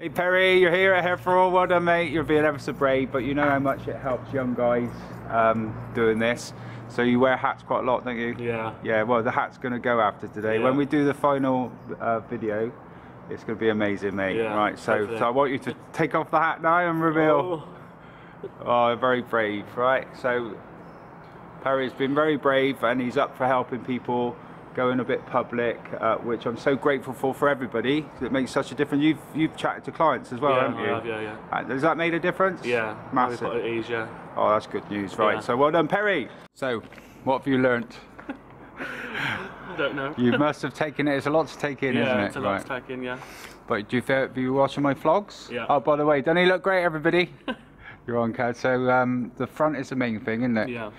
Hey Perry, you're here at Hair for All, well done mate, you're being ever so brave, but you know how much it helps young guys doing this. So you wear hats quite a lot, don't you? Yeah. Yeah, well the hat's going to go after today. Yeah. When we do the final video, it's going to be amazing mate. Yeah, right, so I want you to take off the hat now and reveal. Oh, very brave, right? So Perry's been very brave and he's up for helping people. Going a bit public, which I'm so grateful for everybody. It makes such a difference. You've chatted to clients as well, yeah, haven't you? I have, yeah. Has that made a difference? Yeah, massive. It is, yeah. Oh, that's good news, right? Yeah. So well done, Perry. So, what have you learnt? I don't know. You must have taken it. It's a lot to take in, yeah, isn't it? It's a lot to take in, yeah. But do you feel? Have you watching my vlogs? Yeah. Oh, by the way, don't he look great, everybody? You're on, Cad. So the front is the main thing, isn't it? Yeah.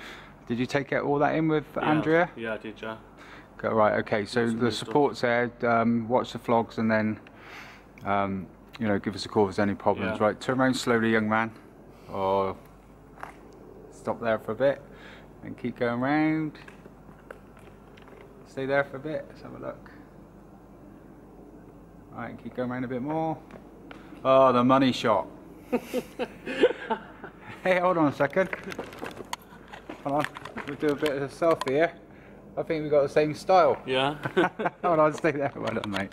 Did you take all that in with Andrea? Yeah, I did, yeah. Right, okay, so the support's there, watch the vlogs and then, you know, give us a call if there's any problems. Yeah. Right, turn around slowly, young man. Oh, stop there for a bit and keep going round. Stay there for a bit, let's have a look. All right, keep going round a bit more. Oh, the money shot. Hey, hold on a second. Hold on, we'll do a bit of a selfie here. I think we've got the same style. Yeah. Hold on, stay there. Well done, mate.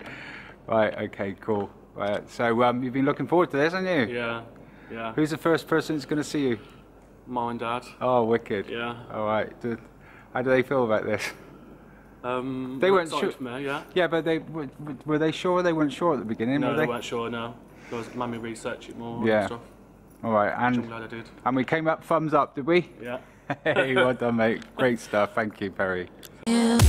Right, okay, cool. Right, so you've been looking forward to this, haven't you? Yeah, yeah. Who's the first person that's going to see you? Mum and Dad. Oh, wicked. Yeah. All right. How do they feel about this? They weren't sure. Me, yeah. Yeah, but they were they sure? They weren't sure at the beginning, no, were they? No, they weren't sure, no. Because Mummy researched it more and stuff. All right, and, which I'm glad I did. And we came up thumbs up, did we? Yeah. Hey, well done, mate. Great stuff. Thank you, Perry. Yeah.